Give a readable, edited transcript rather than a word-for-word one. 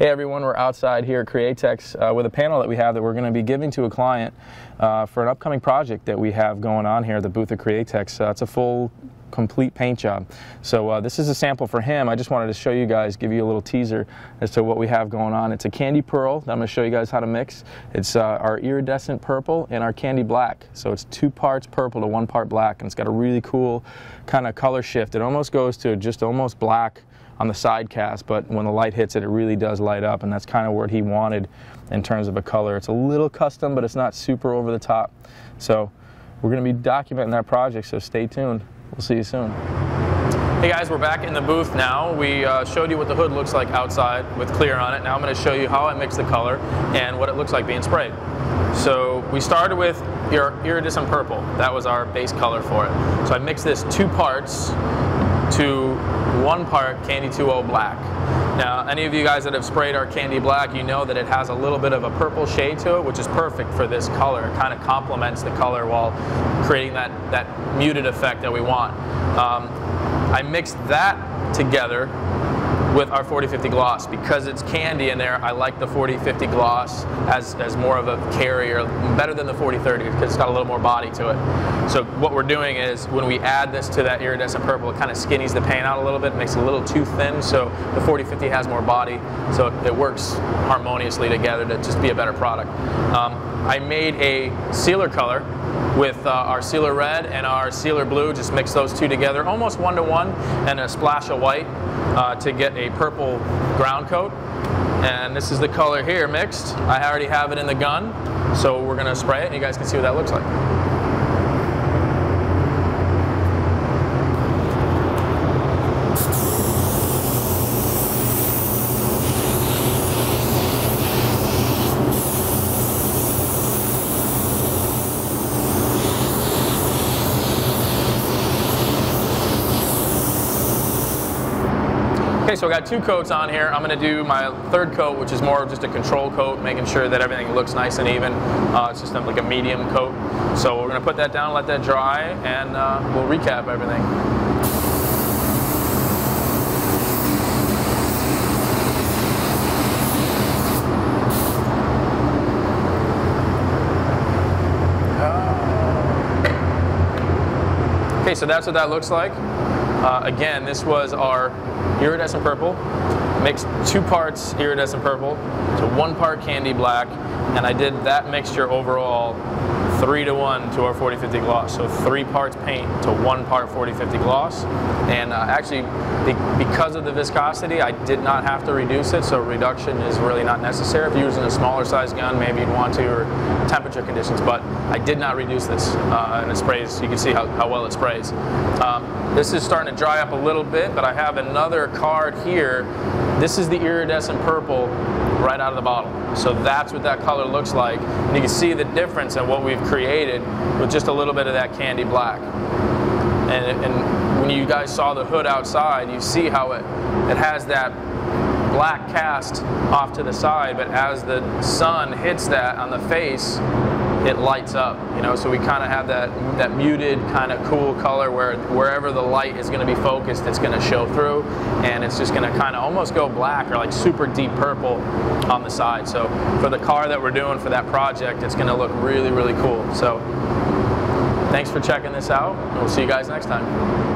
Hey everyone, we're outside here at Createx with a panel that we have that we're going to be giving to a client for an upcoming project that we have going on here at the booth at Createx. It's a full, complete paint job. So this is a sample for him. I just wanted to show you guys, give you a little teaser as to what we have going on. It's a candy pearl that I'm going to show you guys how to mix. It's our iridescent purple and our candy black. So it's 2 parts purple to 1 part black, and it's got a really cool kind of color shift. It almost goes to just almost black on the side cast, but when the light hits it, it really does light up, and that's kind of what he wanted in terms of a color. It's a little custom, but it's not super over the top. So we're going to be documenting that project, so stay tuned. We'll see you soon. Hey guys, we're back in the booth now. We showed you what the hood looks like outside with clear on it. Now I'm going to show you how I mix the color and what it looks like being sprayed. So we started with your iridescent purple. That was our base color for it. So I mixed this 2 parts to 1 part Candy2O Black. Now, any of you guys that have sprayed our Candy Black, you know that it has a little bit of a purple shade to it, which is perfect for this color. It kind of complements the color while creating that muted effect that we want. I mixed that together with our 4050 gloss. Because it's candy in there, I like the 4050 gloss as more of a carrier, better than the 4030 because it's got a little more body to it. So what we're doing is when we add this to that iridescent purple, it kind of skinnies the paint out a little bit, makes it a little too thin, so the 4050 has more body, so it works harmoniously together to just be a better product. I made a sealer color with our sealer red and our sealer blue, just mix those two together, almost 1-to-1, and a splash of white to get a purple ground coat. And this is the color here mixed. I already have it in the gun, so we're going to spray it and you guys can see what that looks like. Okay, so I got 2 coats on here. I'm going to do my 3rd coat, which is more of just a control coat, making sure that everything looks nice and even. It's just like a medium coat. So we're going to put that down, let that dry, and we'll recap everything. Okay, so that's what that looks like. Again, this was our iridescent purple, mixed 2 parts iridescent purple to 1 part candy black, and I did that mixture overall 3-to-1 to our 4050 gloss. So 3 parts paint to 1 part 4050 gloss. And actually, because of the viscosity, I did not have to reduce it, so reduction is really not necessary. If you're using a smaller size gun, maybe you'd want to, or temperature conditions, but I did not reduce this. And it sprays, you can see how well it sprays. This is starting to dry up a little bit, but I have another card here. This is the iridescent purple right out of the bottle. So that's what that color looks like. And you can see the difference in what we've created with just a little bit of that candy black. And when you guys saw the hood outside, you see how it has that black cast off to the side, but as the sun hits that on the face, it lights up, you know, so we kind of have that muted kind of cool color where wherever the light is going to be focused, it's going to show through, and it's just going to kind of almost go black or like super deep purple on the side. So for the car that we're doing for that project, it's going to look really, really cool. So thanks for checking this out, and we'll see you guys next time.